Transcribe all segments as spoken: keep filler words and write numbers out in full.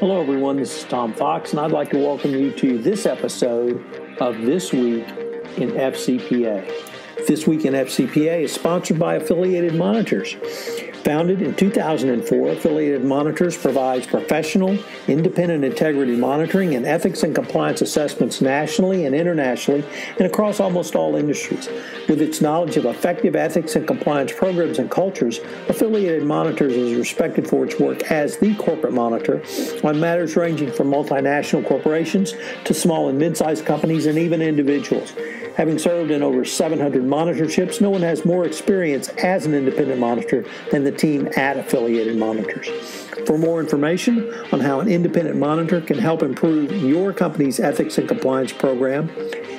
Hello, everyone. This is Tom Fox, and I'd like to welcome you to this episode of This Week in F C P A. This Week in F C P A is sponsored by Affiliated Monitors. Founded in two thousand four, Affiliated Monitors provides professional, independent integrity monitoring and ethics and compliance assessments nationally and internationally and across almost all industries. With its knowledge of effective ethics and compliance programs and cultures, Affiliated Monitors is respected for its work as the corporate monitor on matters ranging from multinational corporations to small and mid-sized companies and even individuals. Having served in over seven hundred monitorships, no one has more experience as an independent monitor than the The team at Affiliated Monitors. For more information on how an independent monitor can help improve your company's ethics and compliance program,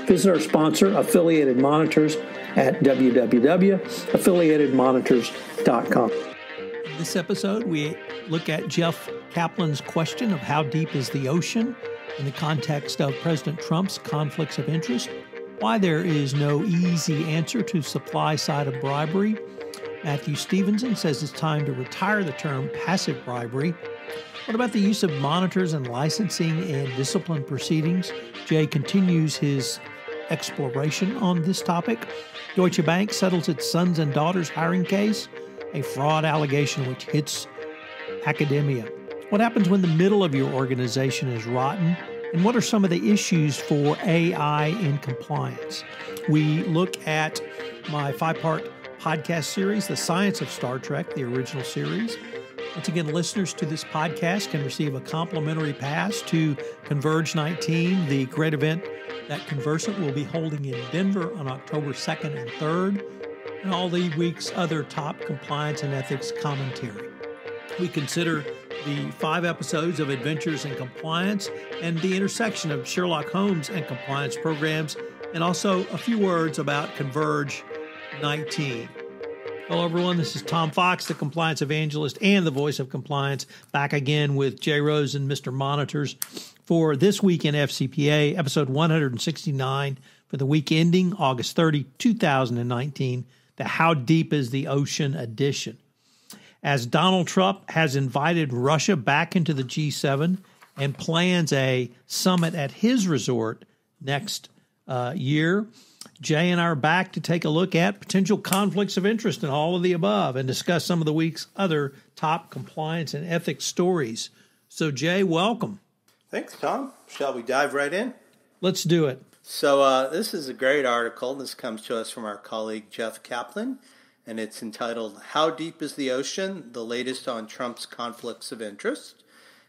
visit our sponsor, Affiliated Monitors, at w w w dot affiliated monitors dot com. In this episode, we look at Jeff Kaplan's question of how deep is the ocean in the context of President Trump's conflicts of interest, why there is no easy answer to supply side of bribery. Matthew Stevenson says it's time to retire the term passive bribery. What about the use of monitors and licensing in discipline proceedings? Jay continues his exploration on this topic. Deutsche Bank settles its sons and daughters hiring case, a fraud allegation which hits academia. What happens when the middle of your organization is rotten? And what are some of the issues for A I in compliance? We look at my five-part podcast series, The Science of Star Trek, the original series. Once again, listeners to this podcast can receive a complimentary pass to Converge nineteen, the great event that Convercent will be holding in Denver on October second and third, and all the week's other top compliance and ethics commentary. We consider the five episodes of Adventures in Compliance and the intersection of Sherlock Holmes and compliance programs, and also a few words about Converge nineteen. Hello, everyone. This is Tom Fox, the compliance evangelist and the voice of compliance, back again with Jay Rose and Mister Monitors for This Week in F C P A, episode one hundred sixty-nine for the week ending August thirtieth, two thousand nineteen, the How Deep is the Ocean edition. As Donald Trump has invited Russia back into the G seven and plans a summit at his resort next uh, year, Jay and I are back to take a look at potential conflicts of interest and all of the above and discuss some of the week's other top compliance and ethics stories. So, Jay, welcome. Thanks, Tom. Shall we dive right in? Let's do it. So uh, this is a great article. This comes to us from our colleague Jeff Kaplan, and it's entitled, How Deep is the Ocean? The Latest on Trump's Conflicts of Interest.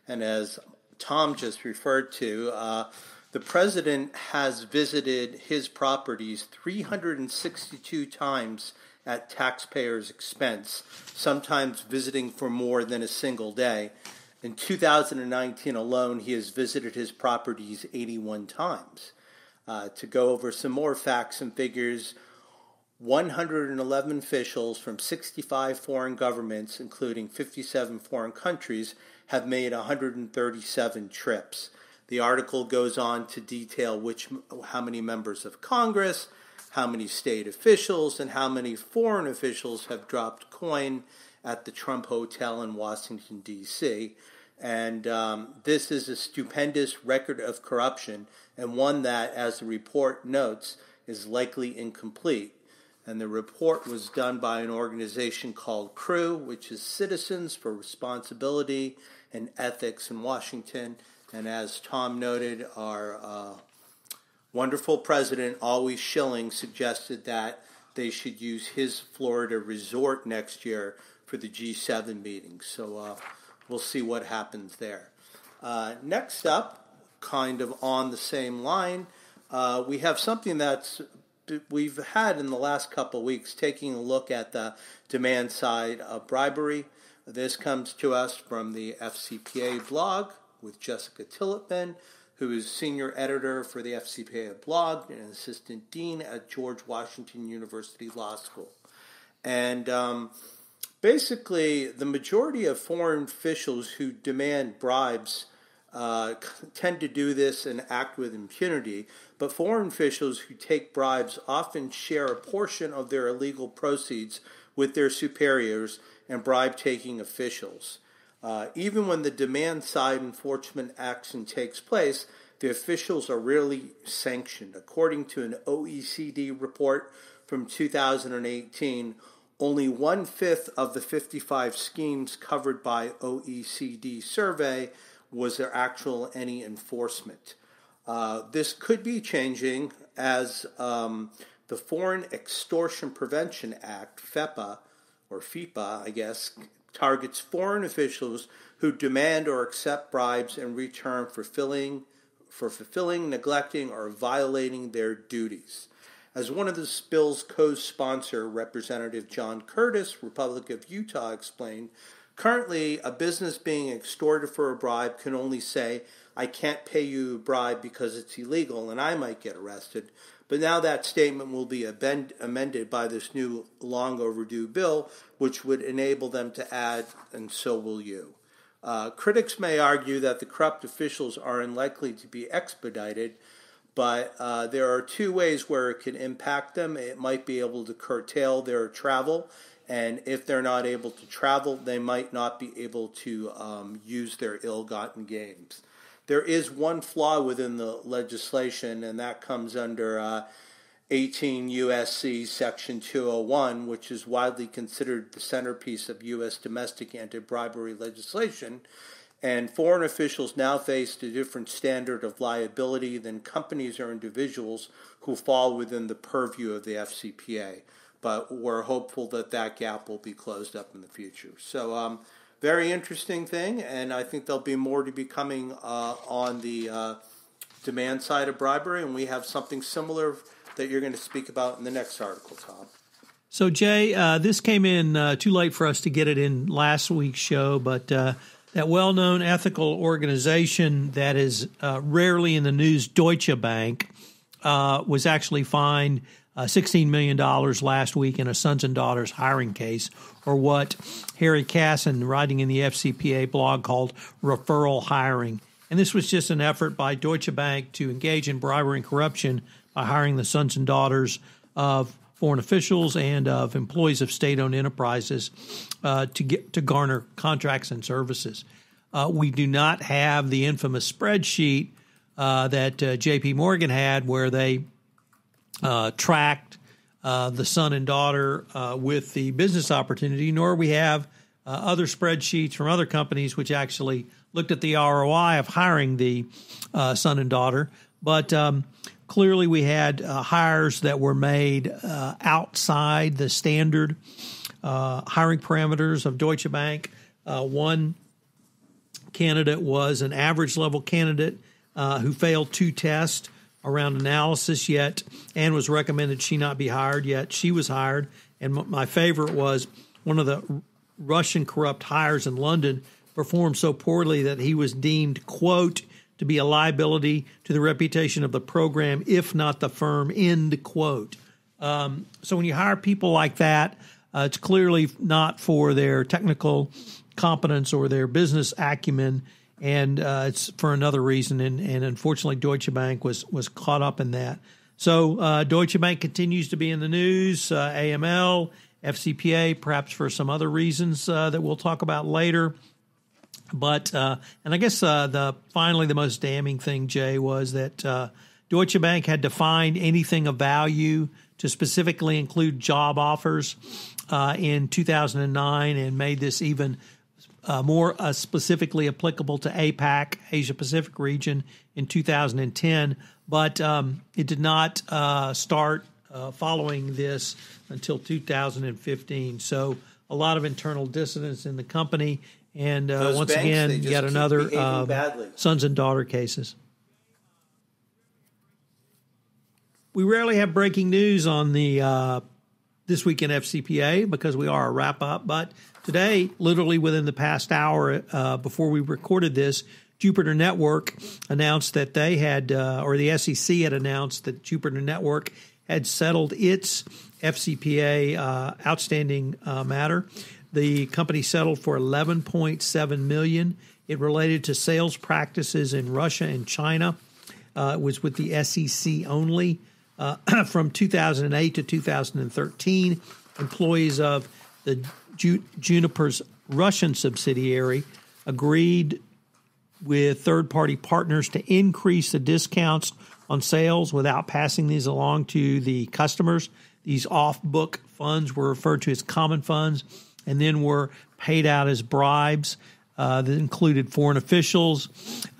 And as Tom just referred to, uh, the president has visited his properties three hundred sixty-two times at taxpayers' expense, sometimes visiting for more than a single day. In two thousand nineteen alone, he has visited his properties eighty-one times. Uh, to go over some more facts and figures, one hundred eleven officials from sixty-five foreign governments, including fifty-seven foreign countries, have made one hundred thirty-seven trips. The article goes on to detail which, how many members of Congress, how many state officials, and how many foreign officials have dropped coin at the Trump Hotel in Washington, D C And um, this is a stupendous record of corruption, and one that, as the report notes, is likely incomplete. And the report was done by an organization called CREW, which is Citizens for Responsibility and Ethics in Washington. And as Tom noted, our uh, wonderful president, Always Schilling, suggested that they should use his Florida resort next year for the G seven meeting. So uh, we'll see what happens there. Uh, next up, kind of on the same line, uh, we have something that's we've had in the last couple of weeks, taking a look at the demand side of bribery. This comes to us from the F C P A blog, with Jessica Tillipman, who is senior editor for the F C P A blog and assistant dean at George Washington University Law School. And um, basically, the majority of foreign officials who demand bribes uh, tend to do this and act with impunity, but foreign officials who take bribes often share a portion of their illegal proceeds with their superiors and bribe-taking officials. Uh, even when the demand-side enforcement action takes place, the officials are rarely sanctioned. According to an O E C D report from two thousand eighteen, only one-fifth of the fifty-five schemes covered by O E C D survey was there actual any enforcement. Uh, this could be changing as um, the Foreign Extortion Prevention Act, FEPA, or FIPA, I guess, targets foreign officials who demand or accept bribes in return for fulfilling, for fulfilling, neglecting, or violating their duties. As one of the bill's co-sponsor, Representative John Curtis, Republic of Utah, explained, currently, a business being extorted for a bribe can only say, I can't pay you a bribe because it's illegal and I might get arrested. But now that statement will be amended by this new long overdue bill, which would enable them to add, and so will you. Uh, critics may argue that the corrupt officials are unlikely to be expedited, but uh, there are two ways where it can impact them. It might be able to curtail their travel, and if they're not able to travel, they might not be able to um, use their ill-gotten gains. There is one flaw within the legislation, and that comes under uh, eighteen U S C Section two oh one, which is widely considered the centerpiece of U S domestic anti-bribery legislation, and foreign officials now face a different standard of liability than companies or individuals who fall within the purview of the F C P A. But we're hopeful that that gap will be closed up in the future. So um, very interesting thing, and I think there'll be more to be coming uh, on the uh, demand side of bribery, and we have something similar that you're going to speak about in the next article, Tom. So, Jay, uh, this came in uh, too late for us to get it in last week's show, but uh, that well-known ethical organization that is uh, rarely in the news, Deutsche Bank, uh, was actually fined Uh, sixteen million dollars last week in a sons and daughters hiring case, or what Harry Kasson, writing in the F C P A blog, called referral hiring. And this was just an effort by Deutsche Bank to engage in bribery and corruption by hiring the sons and daughters of foreign officials and of employees of state-owned enterprises uh, to get to garner contracts and services. Uh, we do not have the infamous spreadsheet uh, that uh, J P. Morgan had, where they Uh, tracked uh, the son and daughter uh, with the business opportunity, nor we have uh, other spreadsheets from other companies which actually looked at the R O I of hiring the uh, son and daughter. But um, clearly we had uh, hires that were made uh, outside the standard uh, hiring parameters of Deutsche Bank. Uh, one candidate was an average level candidate uh, who failed two tests around analysis, yet, and was recommended she not be hired, yet she was hired. And my favorite was one of the Russian corrupt hires in London performed so poorly that he was deemed, quote, to be a liability to the reputation of the program, if not the firm, end quote. Um, so when you hire people like that, uh, it's clearly not for their technical competence or their business acumen. And uh, it's for another reason, and, and unfortunately Deutsche Bank was was caught up in that. So uh, Deutsche Bank continues to be in the news, uh, A M L, F C P A, perhaps for some other reasons uh, that we'll talk about later. But uh, and I guess uh, the finally the most damning thing, Jay, was that uh, Deutsche Bank had defined anything of value to specifically include job offers uh, in two thousand nine, and made this even Uh, more uh, specifically applicable to APAC, Asia Pacific region, in two thousand ten. But um, it did not uh, start uh, following this until two thousand fifteen. So a lot of internal dissonance in the company. And uh, once banks, again, yet another uh, sons and daughter cases. We rarely have breaking news on the uh, This Week in F C P A because we are a wrap-up, but today, literally within the past hour uh, before we recorded this, Jupiter Network announced that they had, uh, or the S E C had announced that Jupiter Network had settled its F C P A uh, outstanding uh, matter. The company settled for eleven point seven million dollars. It related to sales practices in Russia and China. Uh, it was with the S E C only. Uh, from two thousand eight to two thousand thirteen, employees of the Ju Juniper's Russian subsidiary agreed with third-party partners to increase the discounts on sales without passing these along to the customers. These off-book funds were referred to as common funds and then were paid out as bribes uh, that included foreign officials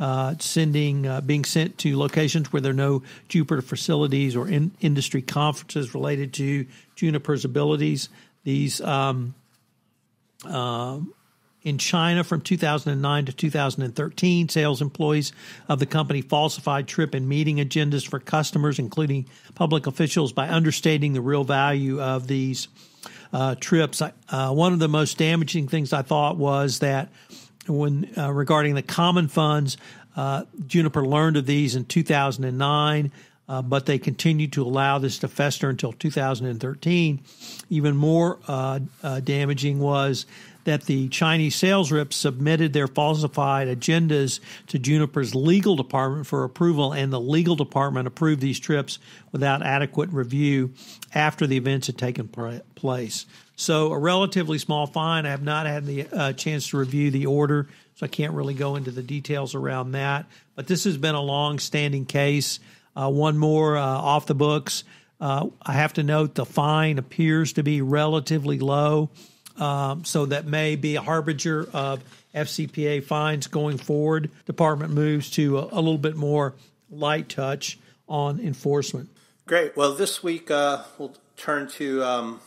uh, sending, uh, being sent to locations where there are no Jupiter facilities or in industry conferences related to Juniper's abilities. These um, uh, in China from two thousand nine to two thousand thirteen, sales employees of the company falsified trip and meeting agendas for customers, including public officials, by understating the real value of these uh, trips. Uh, one of the most damaging things I thought was that when uh, regarding the common funds, uh, Juniper learned of these in two thousand nine, uh, but they continued to allow this to fester until two thousand thirteen. Even more uh, uh, damaging was that the Chinese sales reps submitted their falsified agendas to Juniper's legal department for approval, and the legal department approved these trips without adequate review after the events had taken place. So a relatively small fine. I have not had the uh, chance to review the order, so I can't really go into the details around that. But this has been a long-standing case. Uh, one more uh, off the books. Uh, I have to note the fine appears to be relatively low. Um, so that may be a harbinger of F C P A fines going forward. Department moves to a, a little bit more light touch on enforcement. Great. Well, this week uh, we'll turn to um,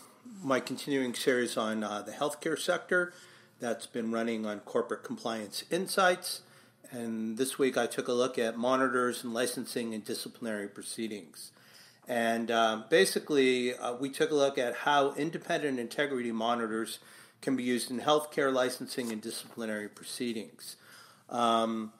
my continuing series on uh, the healthcare sector that's been running on Corporate Compliance Insights. And this week I took a look at monitors and licensing and disciplinary proceedings. And uh, basically, uh, we took a look at how independent integrity monitors can be used in healthcare licensing and disciplinary proceedings. Um,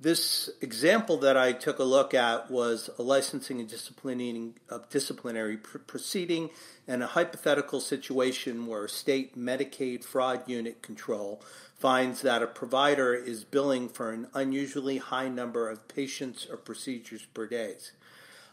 this example that I took a look at was a licensing and disciplining, uh, disciplinary pr proceeding and a hypothetical situation where a state Medicaid fraud unit control finds that a provider is billing for an unusually high number of patients or procedures per day.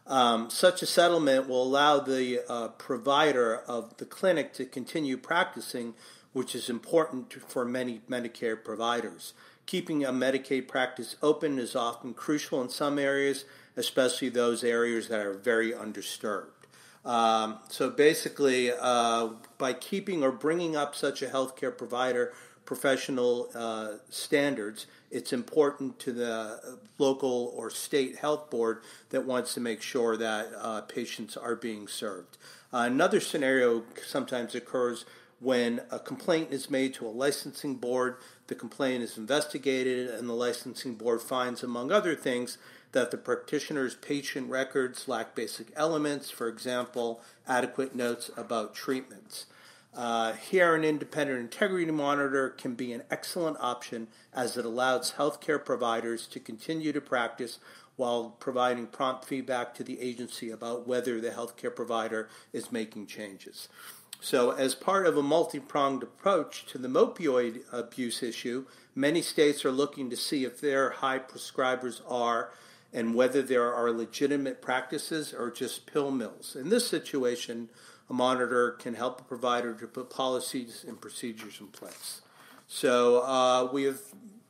Um, such a settlement will allow the uh, provider of the clinic to continue practicing, which is important for many Medicare providers. Keeping a Medicaid practice open is often crucial in some areas, especially those areas that are very undisturbed. Um, so basically, uh, by keeping or bringing up such a healthcare provider professional uh, standards, it's important to the local or state health board that wants to make sure that uh, patients are being served. Uh, another scenario sometimes occurs when a complaint is made to a licensing board, the complaint is investigated, and the licensing board finds, among other things, that the practitioner's patient records lack basic elements, for example, adequate notes about treatments. Uh, here, an independent integrity monitor can be an excellent option as it allows healthcare providers to continue to practice while providing prompt feedback to the agency about whether the healthcare provider is making changes. So, as part of a multi-pronged approach to the opioid abuse issue, many states are looking to see if their high prescribers are and whether there are legitimate practices or just pill mills. In this situation, a monitor can help a provider to put policies and procedures in place. So uh, we have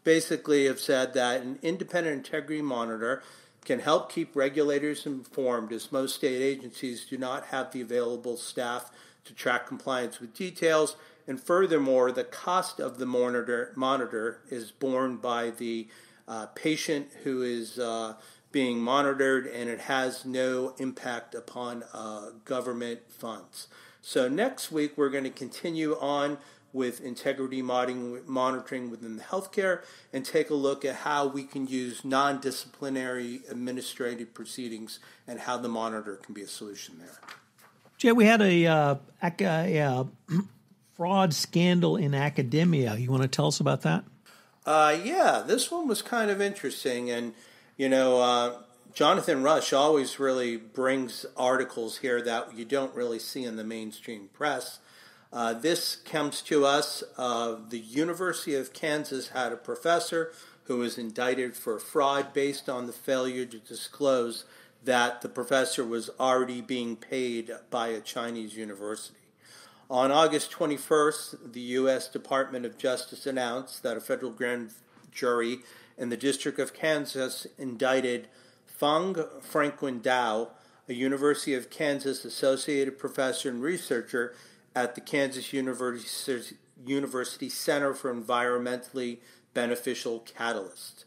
basically have said that an independent integrity monitor can help keep regulators informed, as most state agencies do not have the available staff to track compliance with details. And furthermore, the cost of the monitor, monitor is borne by the uh, patient who is uh, being monitored, and it has no impact upon uh, government funds. So next week, we're going to continue on with integrity monitoring within the healthcare and take a look at how we can use non-disciplinary administrative proceedings and how the monitor can be a solution there. Jay, we had a, uh, a, a fraud scandal in academia. You want to tell us about that? Uh, yeah, this one was kind of interesting, and You know, uh, Jonathan Rush always really brings articles here that you don't really see in the mainstream press. Uh, this comes to us. Uh, the University of Kansas had a professor who was indicted for fraud based on the failure to disclose that the professor was already being paid by a Chinese university. On August twenty-first, the U S Department of Justice announced that a federal grand jury in the District of Kansas indicted Feng Franklin Dow, a University of Kansas associated professor and researcher at the Kansas University, University Center for Environmentally Beneficial Catalysts.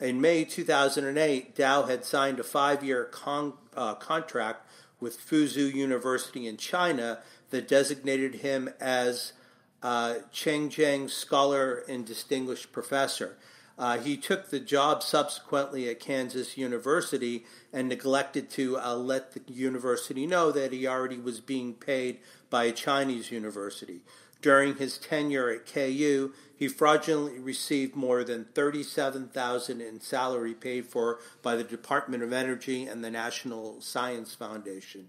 In May two thousand eight, Dow had signed a five-year con- uh, contract with Fuzhou University in China that designated him as uh, Chengjiang Scholar and Distinguished Professor. Uh, he took the job subsequently at Kansas University and neglected to uh, let the university know that he already was being paid by a Chinese university. During his tenure at K U, he fraudulently received more than thirty-seven thousand dollars in salary paid for by the Department of Energy and the National Science Foundation.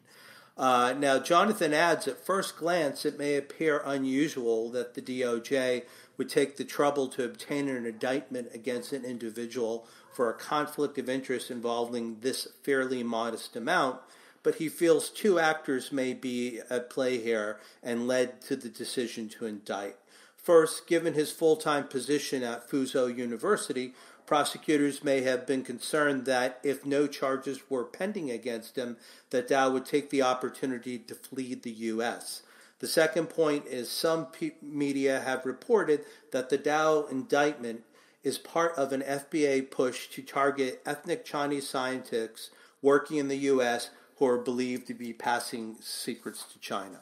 Uh, now, Jonathan adds, at first glance, it may appear unusual that the D O J would take the trouble to obtain an indictment against an individual for a conflict of interest involving this fairly modest amount, but he feels two actors may be at play here and led to the decision to indict. First, given his full-time position at Fuzhou University, prosecutors may have been concerned that if no charges were pending against him, that Dow would take the opportunity to flee the U S. The second point is some media have reported that the Dow indictment is part of an F B I push to target ethnic Chinese scientists working in the U S who are believed to be passing secrets to China.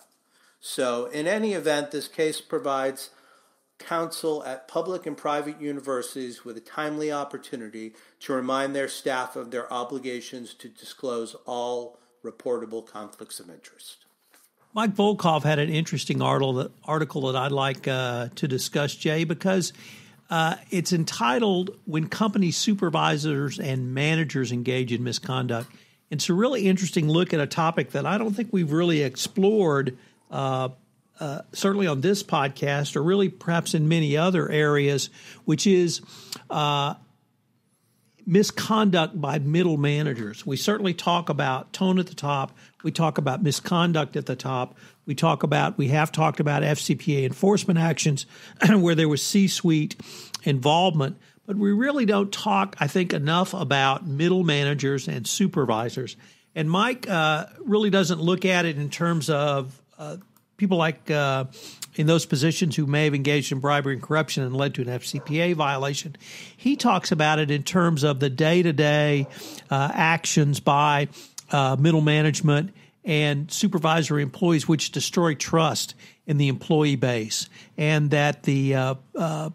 So in any event, this case provides counsel at public and private universities with a timely opportunity to remind their staff of their obligations to disclose all reportable conflicts of interest. Mike Volkoff had an interesting article that, article that I'd like uh, to discuss, Jay, because uh, it's entitled When Company Supervisors and Managers Engage in Misconduct. It's a really interesting look at a topic that I don't think we've really explored uh Uh, certainly on this podcast, or really perhaps in many other areas, which is uh, misconduct by middle managers. We certainly talk about tone at the top. We talk about misconduct at the top. We talk about, we have talked about F C P A enforcement actions where there was C-suite involvement. But we really don't talk, I think, enough about middle managers and supervisors. And Mike uh, really doesn't look at it in terms of uh, people like uh, in those positions who may have engaged in bribery and corruption and led to an F C P A violation. He talks about it in terms of the day-to-day uh, actions by uh, middle management and supervisory employees, which destroy trust in the employee base, and that the uh, uh,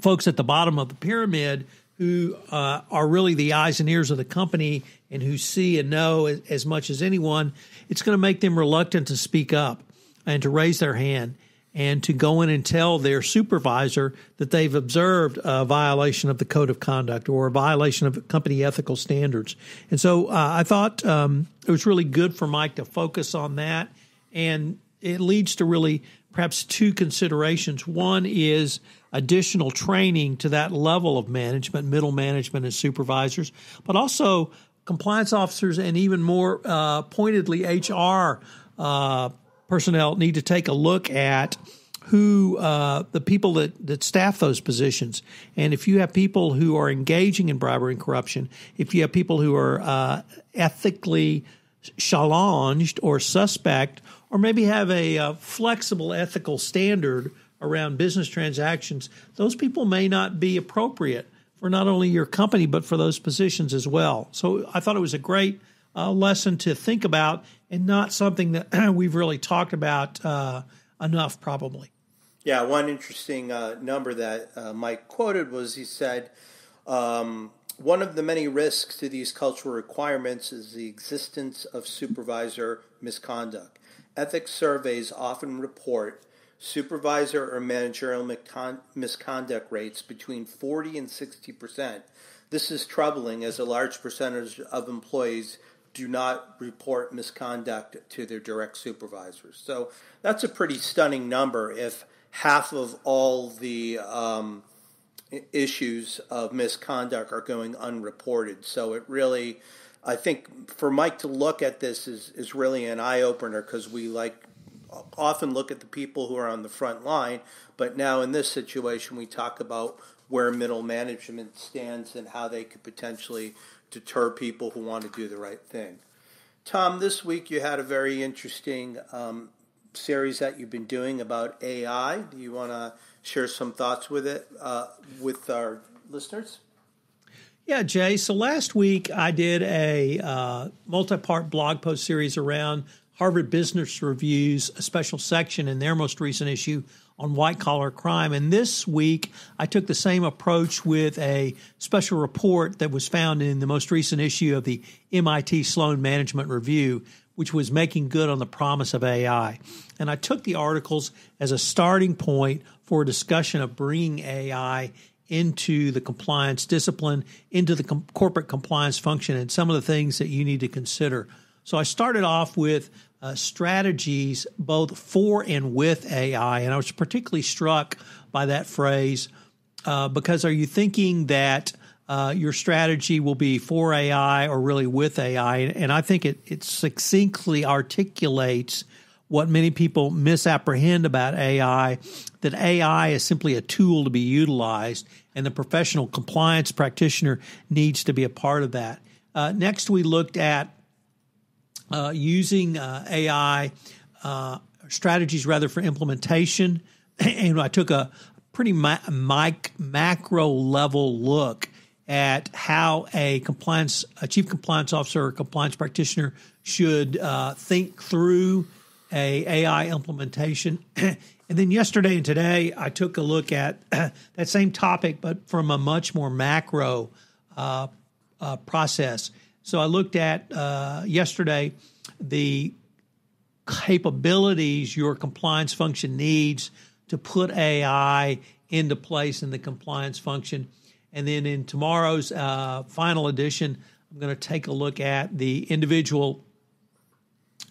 folks at the bottom of the pyramid who uh, are really the eyes and ears of the company and who see and know as, as much as anyone, it's going to make them reluctant to speak up and to raise their hand and to go in and tell their supervisor that they've observed a violation of the code of conduct or a violation of company ethical standards. And so uh, I thought um, it was really good for Mike to focus on that. And it leads to really perhaps two considerations. One is additional training to that level of management, middle management and supervisors, but also compliance officers and even more uh, pointedly H R uh personnel need to take a look at who uh, the people that, that staff those positions. And if you have people who are engaging in bribery and corruption, if you have people who are uh, ethically challenged or suspect, or maybe have a uh, flexible ethical standard around business transactions, those people may not be appropriate for not only your company, but for those positions as well. So I thought it was a great Uh, lesson to think about and not something that we've really talked about uh, enough probably. Yeah, one interesting uh, number that uh, Mike quoted was he said, um, one of the many risks to these cultural requirements is the existence of supervisor misconduct. Ethics surveys often report supervisor or managerial misconduct rates between forty and sixty percent. This is troubling as a large percentage of employees do not report misconduct to their direct supervisors. So that's a pretty stunning number if half of all the um, issues of misconduct are going unreported. So it really, I think for Mike to look at this is, is really an eye-opener, because we, like often look at the people who are on the front line, but now in this situation we talk about where middle management stands and how they could potentially deter people who want to do the right thing. Tom, this week you had a very interesting um, series that you've been doing about A I. Do you want to share some thoughts with it uh, with our listeners? Yeah, Jay. So last week I did a uh, multi-part blog post series around Harvard Business Review's a special section in their most recent issue on white-collar crime. And this week, I took the same approach with a special report that was found in the most recent issue of the M I T Sloan Management Review, which was making good on the promise of A I. And I took the articles as a starting point for a discussion of bringing A I into the compliance discipline, into the com- corporate compliance function, and some of the things that you need to consider. So I started off with uh, strategies both for and with A I, and I was particularly struck by that phrase uh, because are you thinking that uh, your strategy will be for A I or really with A I? And I think it, it succinctly articulates what many people misapprehend about A I, that A I is simply a tool to be utilized, and the professional compliance practitioner needs to be a part of that. Uh, next, we looked at Uh, using uh, A I uh, strategies rather for implementation. And I took a pretty ma mic macro level look at how a compliance, a chief compliance officer or compliance practitioner should uh, think through a AI implementation. And then yesterday and today, I took a look at that same topic, but from a much more macro uh, uh, process. So I looked at uh, yesterday the capabilities your compliance function needs to put A I into place in the compliance function. And then in tomorrow's uh, final edition, I'm going to take a look at the individual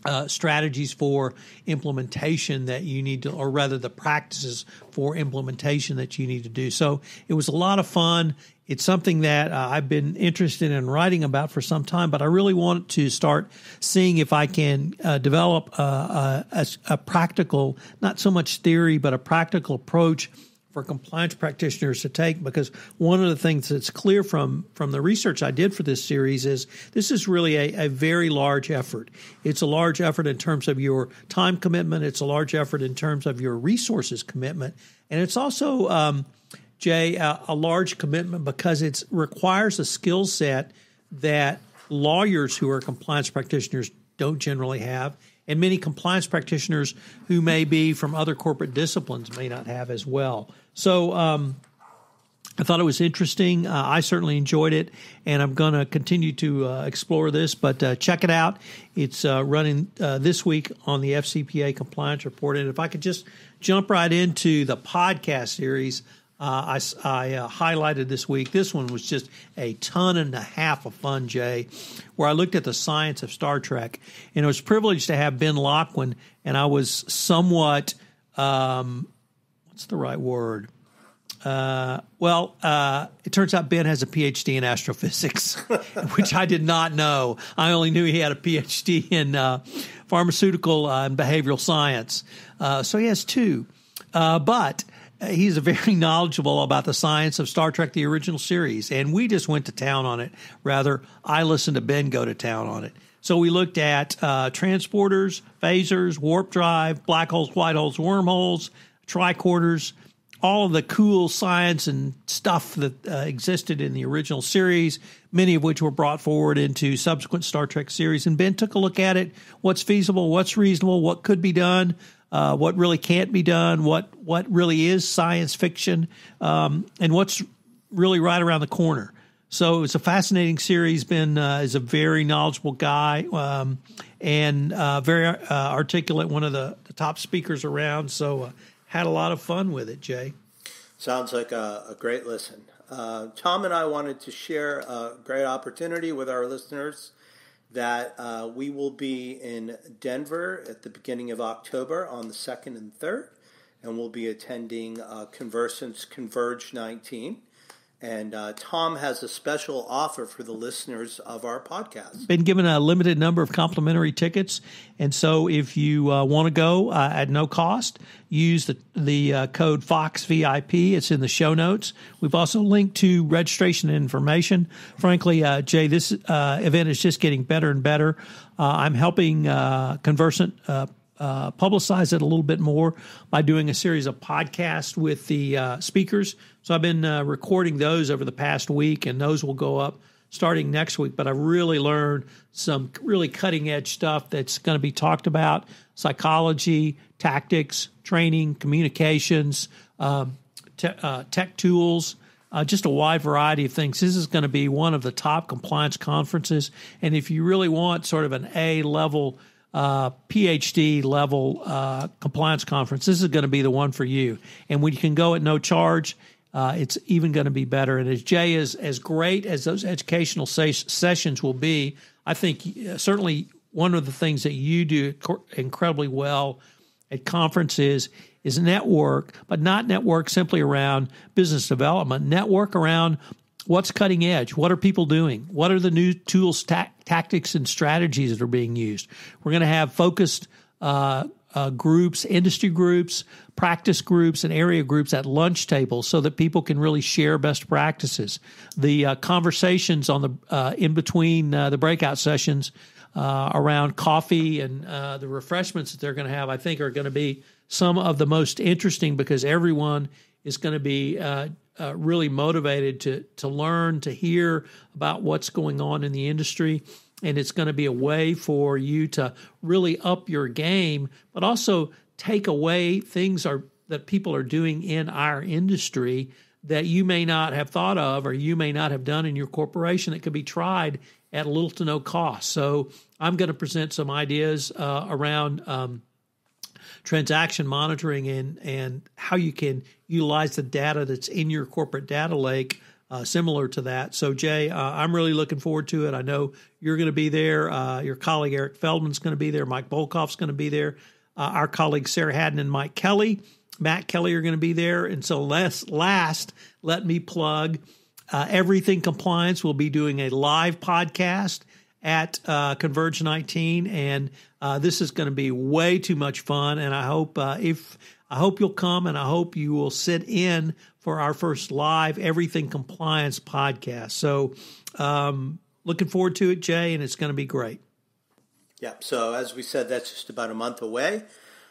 uh, strategies for implementation that you need to, or rather the practices for implementation that you need to do. So it was a lot of fun. It's something that uh, I've been interested in writing about for some time, but I really want to start seeing if I can uh, develop uh, a, a practical, not so much theory, but a practical approach for compliance practitioners to take, because one of the things that's clear from, from the research I did for this series is this is really a, a very large effort. It's a large effort in terms of your time commitment. It's a large effort in terms of your resources commitment. And it's also... Um, Jay, uh, a large commitment because it requires a skill set that lawyers who are compliance practitioners don't generally have, and many compliance practitioners who may be from other corporate disciplines may not have as well. So um, I thought it was interesting. Uh, I certainly enjoyed it, and I'm going to continue to uh, explore this, but uh, check it out. It's uh, running uh, this week on the F C P A Compliance Report. And if I could just jump right into the podcast series, Uh, I, I uh, highlighted this week. This one was just a ton and a half of fun, Jay, where I looked at the science of Star Trek. And I was privileged to have Ben Lockwin, and I was somewhat um, – what's the right word? Uh, well, uh, it turns out Ben has a P H D in astrophysics, which I did not know. I only knew he had a P H D in uh, pharmaceutical uh, and behavioral science. Uh, so he has two. Uh, but – He's very knowledgeable about the science of Star Trek, the original series, and we just went to town on it. Rather, I listened to Ben go to town on it. So we looked at uh, transporters, phasers, warp drive, black holes, white holes, wormholes, tricorders, all of the cool science and stuff that uh, existed in the original series, many of which were brought forward into subsequent Star Trek series. And Ben took a look at it, what's feasible, what's reasonable, what could be done, Uh, what really can't be done, what what really is science fiction, um, and what's really right around the corner. So it's a fascinating series. Ben uh, is a very knowledgeable guy um, and uh, very uh, articulate, one of the, the top speakers around. So uh, had a lot of fun with it, Jay. Sounds like a, a great listen. Uh, Tom and I wanted to share a great opportunity with our listeners that uh, we will be in Denver at the beginning of October on the second and third, and we'll be attending uh, Convercent's Converge nineteen. And uh, Tom has a special offer for the listeners of our podcast. Been given a limited number of complimentary tickets. And so if you uh, want to go uh, at no cost, use the, the uh, code FOXVIP. It's in the show notes. We've also linked to registration information. Frankly, uh, Jay, this uh, event is just getting better and better. Uh, I'm helping uh, Convercent uh, uh, publicize it a little bit more by doing a series of podcasts with the uh, speakers. So I've been uh, recording those over the past week, and those will go up starting next week. But I've really learned some really cutting-edge stuff that's going to be talked about: psychology, tactics, training, communications, um, te uh, tech tools, uh, just a wide variety of things. This is going to be one of the top compliance conferences. And if you really want sort of an A-level Uh, PhD level uh, compliance conference, this is going to be the one for you. And when you can go at no charge, uh, it's even going to be better. And as Jay is, as great as those educational ses sessions will be, I think uh, certainly one of the things that you do incredibly well at conferences is network, but not network simply around business development, network around what's cutting edge? What are people doing? What are the new tools, ta tactics, and strategies that are being used? We're going to have focused uh, uh, groups, industry groups, practice groups, and area groups at lunch tables so that people can really share best practices. The uh, conversations on the uh, in between uh, the breakout sessions uh, around coffee and uh, the refreshments that they're going to have, I think, are going to be some of the most interesting because everyone is going to be uh, Uh, really motivated to to learn, to hear about what's going on in the industry. And it's going to be a way for you to really up your game, but also take away things are, that people are doing in our industry that you may not have thought of or you may not have done in your corporation that could be tried at little to no cost. So I'm going to present some ideas uh, around um, transaction monitoring and, and how you can utilize the data that's in your corporate data lake, uh, similar to that. So, Jay, uh, I'm really looking forward to it. I know you're going to be there. Uh, your colleague Eric Feldman's going to be there. Mike Bolkoff's going to be there. Uh, our colleagues Sarah Haddon and Mike Kelly, Matt Kelly are going to be there. And so last, last let me plug uh, Everything Compliance. We'll be doing a live podcast at uh, Converge nineteen, and uh, this is going to be way too much fun. And I hope uh, if I hope you'll come, and I hope you will sit in for our first live Everything Compliance podcast. So, um, looking forward to it, Jay, and it's going to be great. Yeah. So as we said, that's just about a month away.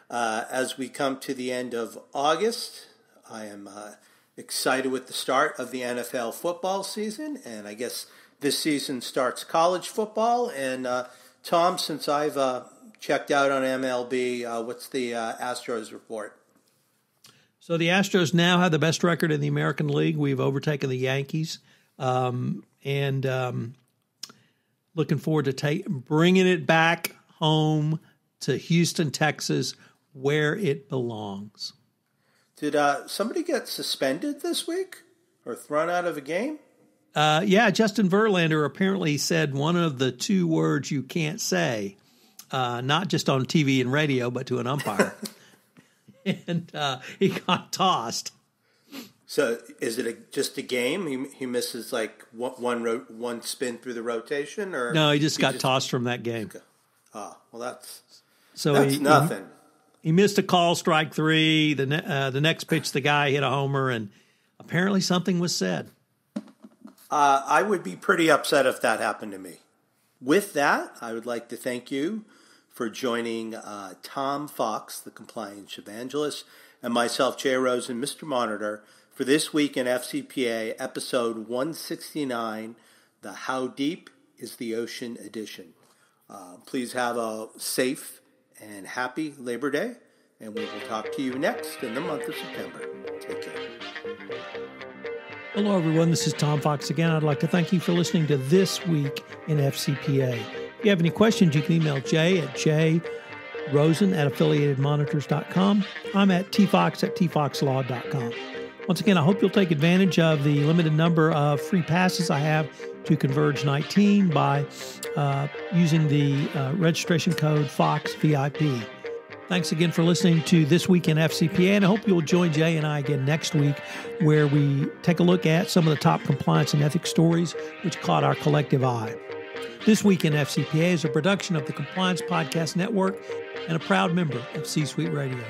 Uh, as we come to the end of August, I am uh, excited with the start of the N F L football season, and I guess this season starts college football. And uh, Tom, since I've uh, checked out on M L B, uh, what's the uh, Astros report? So the Astros now have the best record in the American League. We've overtaken the Yankees, um, and um, looking forward to ta bringing it back home to Houston, Texas, where it belongs. Did uh, somebody get suspended this week or thrown out of a game? Uh, yeah, Justin Verlander apparently said one of the two words you can't say, uh, not just on T V and radio, but to an umpire. And uh, he got tossed. So is it a, just a game? He, he misses like one, one, ro one spin through the rotation? Or no, he just he got just, tossed from that game. Okay. Oh, well, that's, so that's he, nothing. He, he missed a call, strike three. The, ne uh, the next pitch, the guy hit a homer, and apparently something was said. Uh, I would be pretty upset if that happened to me. With that, I would like to thank you for joining uh, Tom Fox, the Compliance Evangelist, and myself, Jay Rose, and Mister Monitor for This Week in F C P A, Episode one sixty-nine, the How Deep is the Ocean Edition. Uh, please have a safe and happy Labor Day, and we will talk to you next in the month of September. Take care. Hello, everyone. This is Tom Fox again. I'd like to thank you for listening to This Week in F C P A. If you have any questions, you can email Jay at jrosen at affiliated monitors dot com. I'm at tfox at tfoxlaw dot com. Once again, I hope you'll take advantage of the limited number of free passes I have to Converge nineteen by uh, using the uh, registration code FOXVIP. Thanks again for listening to This Week in F C P A, and I hope you'll join Jay and I again next week, where we take a look at some of the top compliance and ethics stories which caught our collective eye. This Week in F C P A is a production of the Compliance Podcast Network and a proud member of C Suite Radio.